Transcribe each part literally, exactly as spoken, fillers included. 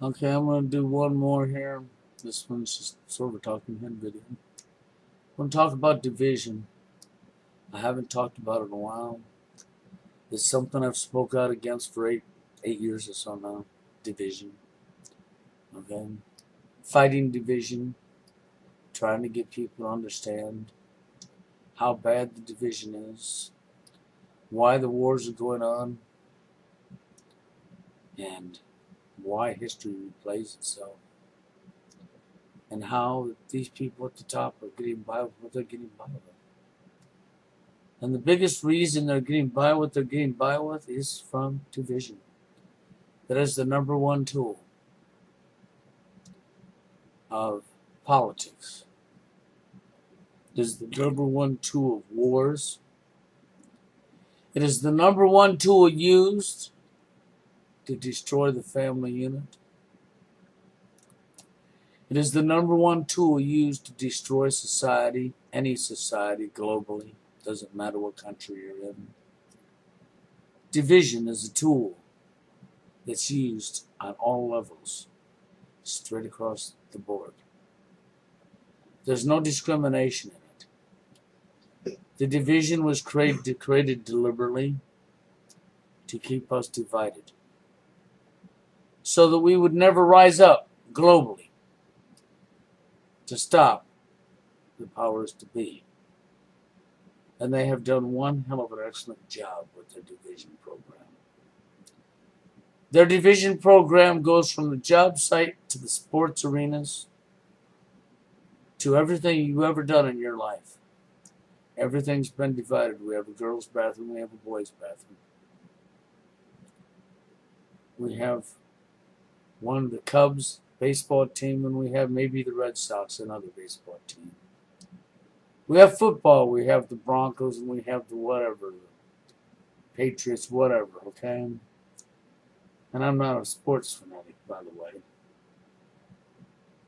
Okay, I'm going to do one more here. This one's just sort of a talking head video. I'm going to talk about division. I haven't talked about it in a while. It's something I've spoke out against for eight, eight years or so now. Division. Okay. Fighting division. Trying to get people to understand how bad the division is. Why the wars are going on. And why history replays itself. And how these people at the top are getting by with what they're getting by with. And the biggest reason they're getting by with what they're getting by with is from division. That is the number one tool of politics. It is the number one tool of wars. It is the number one tool used to destroy the family unit. It is the number one tool used to destroy society, any society globally. Doesn't matter what country you're in. Division is a tool that's used on all levels, straight across the board. There's no discrimination in it. The division was created, created deliberately to keep us divided, so that we would never rise up globally to stop the powers to be. And they have done one hell of an excellent job with their division program. Their division program goes from the job site to the sports arenas to everything you've ever done in your life. Everything's been divided. We have a girls' bathroom, we have a boys' bathroom. We have one of the Cubs baseball team, and we have maybe the Red Sox, another baseball team. We have football, we have the Broncos, and we have the whatever, the Patriots, whatever, okay? And I'm not a sports fanatic, by the way.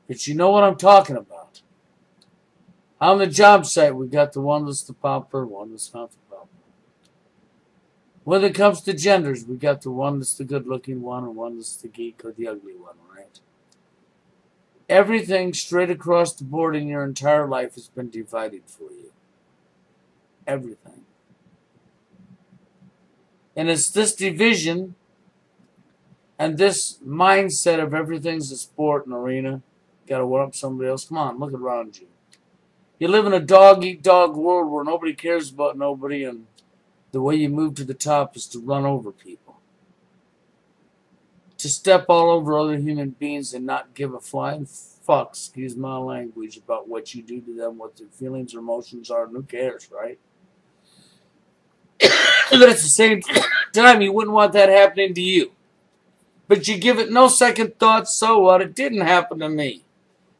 But you know what I'm talking about. On the job site, we got the one that's the pauper, one that's not the pauper. When it comes to genders, we got the one that's the good-looking one, and one that's the geek or the ugly one, right? Everything straight across the board in your entire life has been divided for you. Everything. And it's this division and this mindset of everything's a sport and arena. Got to one up somebody else. Come on, look around you. You live in a dog-eat-dog world where nobody cares about nobody, and the way you move to the top is to run over people. To step all over other human beings and not give a flying fuck, excuse my language, about what you do to them, what their feelings or emotions are, and who cares, right? But at the same time, you wouldn't want that happening to you. But you give it no second thought, so what? It didn't happen to me.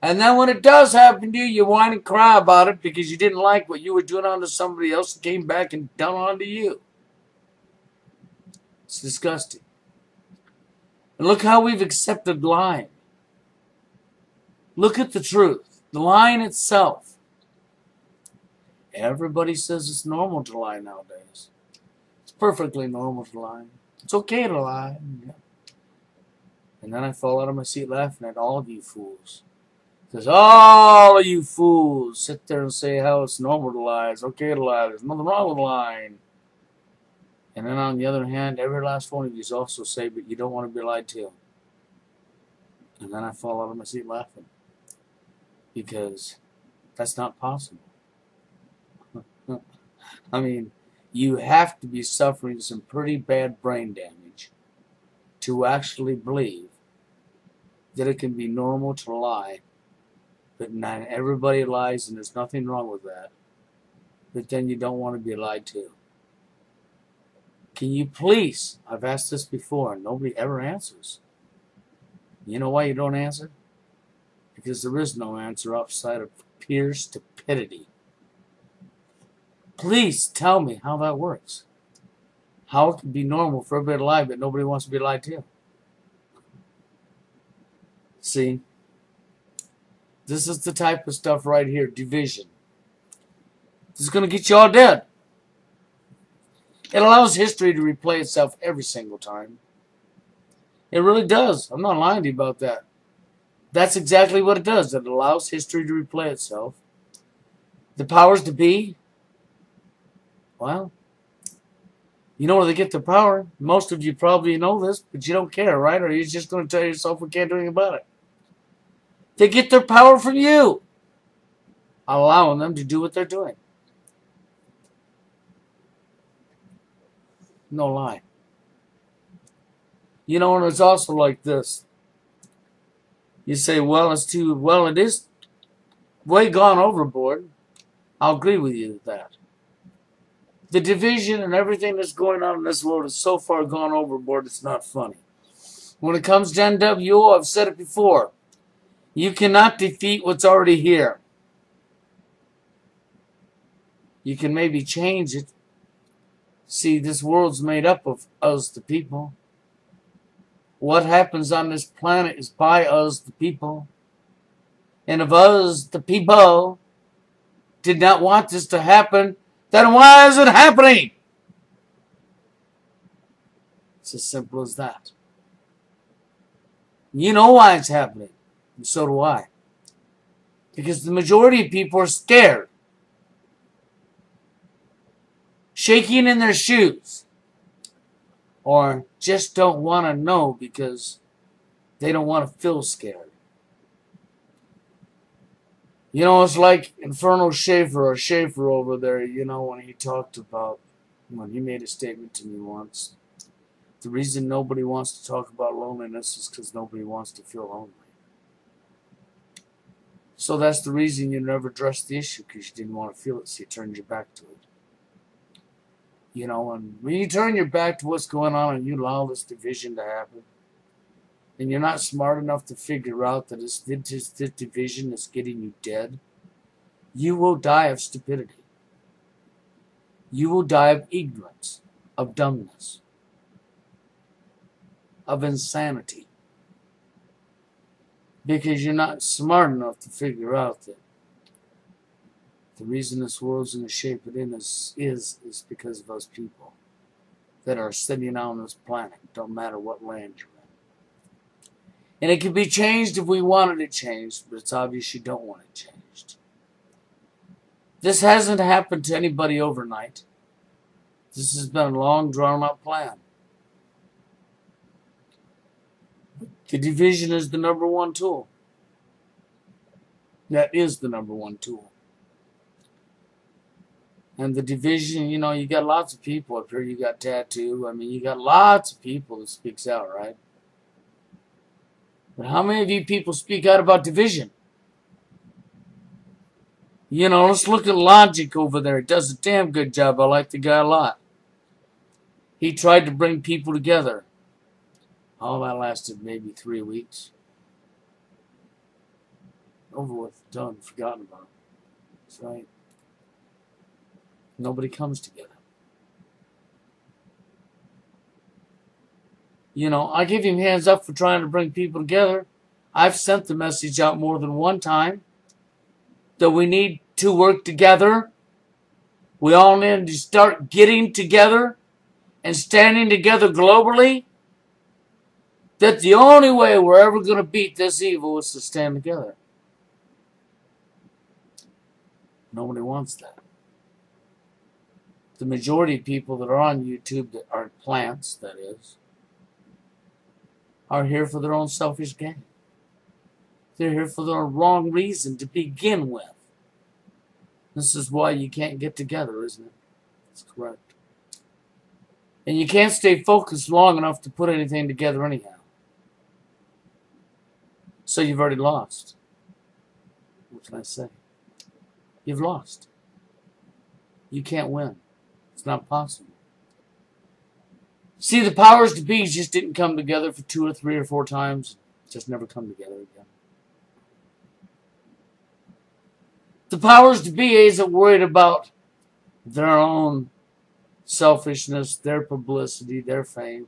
And then when it does happen to you, you whine and cry about it because you didn't like what you were doing onto somebody else and came back and done onto you. It's disgusting. And look how we've accepted lying. Look at the truth. The lying itself. Everybody says it's normal to lie nowadays. It's perfectly normal to lie. It's okay to lie. Yeah. And then I fall out of my seat laughing at all of you fools. Because all of you fools sit there and say how it's normal to lie. It's okay to lie. There's nothing wrong with lying. And then on the other hand, every last one of you also say, but you don't want to be lied to. And then I fall out of my seat laughing. Because that's not possible. I mean, you have to be suffering some pretty bad brain damage to actually believe that it can be normal to lie, but not everybody lies and there's nothing wrong with that. But then you don't want to be lied to. Can you please, I've asked this before and nobody ever answers. You know why you don't answer? Because there is no answer outside of pure stupidity. Please tell me how that works. How it can be normal for everybody to lie, but nobody wants to be lied to. See, this is the type of stuff right here, division. This is going to get you all dead. It allows history to replay itself every single time. It really does. I'm not lying to you about that. That's exactly what it does. It allows history to replay itself. The powers to be, well, you know where they get the power. Most of you probably know this, but you don't care, right? Or you're just going to tell yourself we can't do anything about it. They get their power from you, allowing them to do what they're doing. No lie. You know, and it's also like this. You say, well, it's too, well, it is way gone overboard. I'll agree with you with that. The division and everything that's going on in this world is so far gone overboard, it's not funny. When it comes to N W O, I've said it before, you cannot defeat what's already here. You can maybe change it. See, this world's made up of us, the people. What happens on this planet is by us, the people. And if us, the people, did not want this to happen, then why is it happening? It's as simple as that. You know why it's happening, and so do I. Because the majority of people are scared, shaking in their shoes, or just don't want to know because they don't want to feel scared. You know, it's like Inferno Schaefer or Schaefer over there, you know, when he talked about, when he made a statement to me once, the reason nobody wants to talk about loneliness is because nobody wants to feel lonely. So that's the reason you never addressed the issue, because you didn't want to feel it, so you turned your back to it. You know, and when you turn your back to what's going on and you allow this division to happen, and you're not smart enough to figure out that it's this division that's getting you dead, you will die of stupidity. You will die of ignorance, of dumbness, of insanity. Because you're not smart enough to figure out that the reason this world's in the shape it is, is, is because of those people that are sitting on this planet, don't matter what land you're in. And it can be changed if we wanted it changed, but it's obvious you don't want it changed. This hasn't happened to anybody overnight. This has been a long, drawn-out plan. The division is the number one tool. That is the number one tool. And the division, you know, you got lots of people up here. You got Tattoo. I mean, you got lots of people that speaks out, right? But how many of you people speak out about division? You know, let's look at Logic over there. He does a damn good job. I like the guy a lot. He tried to bring people together. All that lasted maybe three weeks. Over with, done, forgotten about. That's right. Nobody comes together. You know, I give him hands up for trying to bring people together. I've sent the message out more than one time that we need to work together. We all need to start getting together and standing together globally. That the only way we're ever going to beat this evil is to stand together. Nobody wants that. The majority of people that are on YouTube that are plants, that is, are here for their own selfish gain. They're here for their wrong reason to begin with. This is why you can't get together, isn't it? That's correct. And you can't stay focused long enough to put anything together anyhow. So you've already lost. What can I say? You've lost. You can't win. It's not possible. See, the powers to be just didn't come together for two or three or four times. Just never come together again. The powers to be isn't worried about their own selfishness, their publicity, their fame.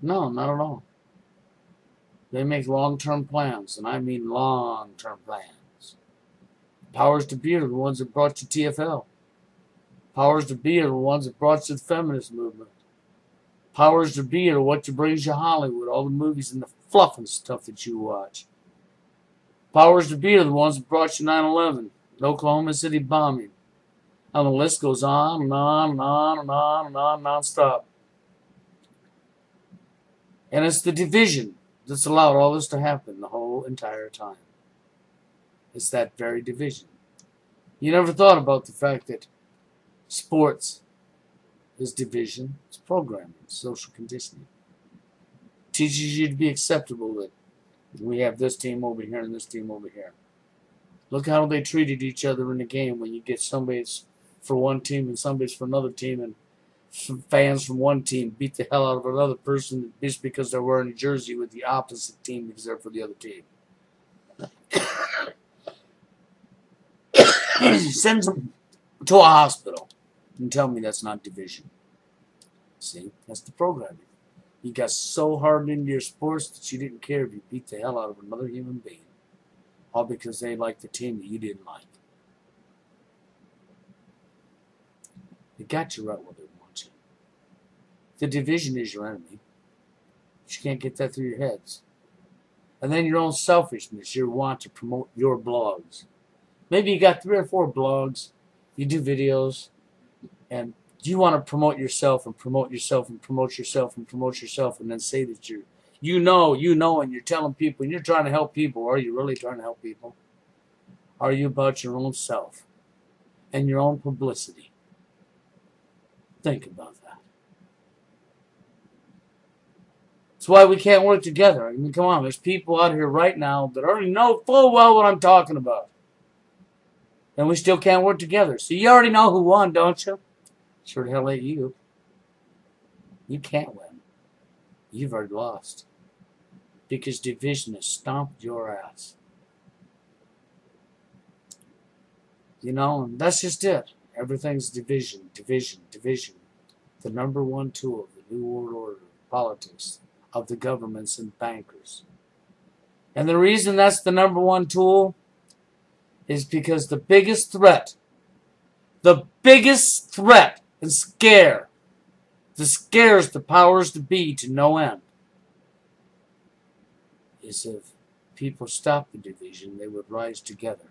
No, not at all. They make long-term plans, and I mean long-term plans. The powers to be are the ones that brought you T F L. Powers to be are the ones that brought you the feminist movement. powers to be are what you brings you Hollywood, all the movies and the fluff and stuff that you watch. Powers to be are the ones that brought you nine eleven, the Oklahoma City bombing. And the list goes on and on and on and on and on non-stop. And it's the division that's allowed all this to happen the whole entire time. It's that very division. You never thought about the fact that sports is division, it's programming, it's social conditioning. It teaches you to be acceptable that we have this team over here and this team over here. Look how they treated each other in the game when you get somebody's for one team and somebody's for another team, and some fans from one team beat the hell out of another person just because they're wearing a jersey with the opposite team because they're for the other team. Send them to a hospital and tell me that's not division. See, that's the programming. You got so hard into your sports that you didn't care if you beat the hell out of another human being. All because they liked the team that you didn't like. They got you right where they want you. The division is your enemy. But you can't get that through your heads. And then your own selfishness, your want to promote your blogs. Maybe you got three or four blogs, you do videos, and you want to promote yourself and promote yourself and promote yourself and promote yourself and then say that you're You know, you know, and you're telling people, and you're trying to help people. Are you really trying to help people? Are you about your own self and your own publicity? Think about that. That's why we can't work together. I mean, come on, there's people out here right now that already know full well what I'm talking about. And we still can't work together. So you already know who won, don't you? Sure the hell ain't you. You can't win. You've already lost. Because division has stomped your ass. You know, and that's just it. Everything's division, division, division. The number one tool of the New World Order, politics, of the governments and bankers. And the reason that's the number one tool is because the biggest threat, the biggest threat and scare that scares the powers to be to no end is if people stopped the division, they would rise together.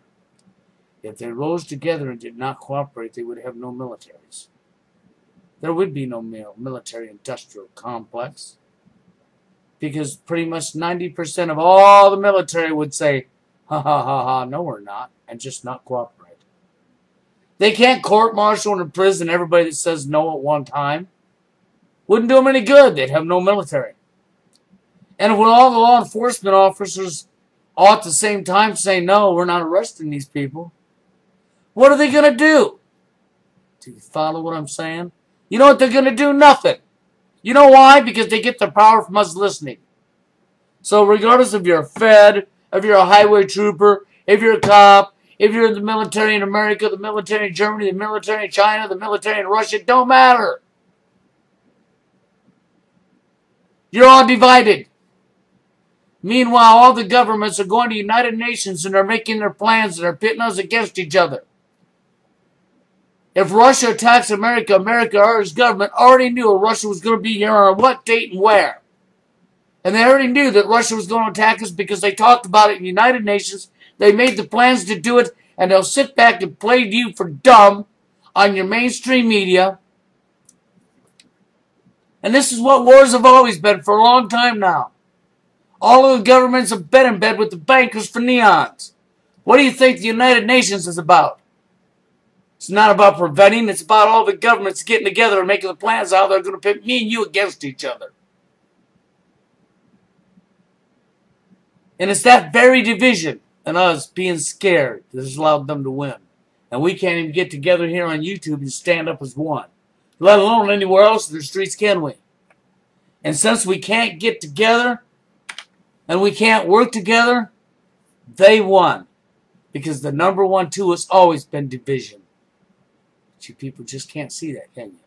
If they rose together and did not cooperate, they would have no militaries. There would be no military-industrial complex because pretty much ninety percent of all the military would say, ha, ha, ha, ha, no, we're not, and just not cooperate. They can't court-martial and imprison everybody that says no at one time. Wouldn't do them any good. They'd have no military. And when all the law enforcement officers all at the same time say, no, we're not arresting these people, what are they going to do? Do you follow what I'm saying? You know what they're going to do? Nothing. You know why? Because they get their power from us listening. So regardless if you're a Fed, if you're a highway trooper, if you're a cop, if you're in the military in America, the military in Germany, the military in China, the military in Russia, it don't matter. You're all divided. Meanwhile, all the governments are going to the United Nations and they're making their plans and they're pitting us against each other. If Russia attacks America, America or its government already knew Russia was going to be here on what date and where. And they already knew that Russia was going to attack us because they talked about it in the United Nations. They made the plans to do it, and they'll sit back and play you for dumb on your mainstream media. And this is what wars have always been for a long time now. All of the governments have been in bed with the bankers for neons. What do you think the United Nations is about? It's not about preventing. It's about all the governments getting together and making the plans how they're going to pit me and you against each other. And it's that very division and us being scared that has allowed them to win. And we can't even get together here on YouTube and stand up as one. Let alone anywhere else in the streets, can we? And since we can't get together and we can't work together, they won. Because the number one tool has always been division. But you people just can't see that, can you?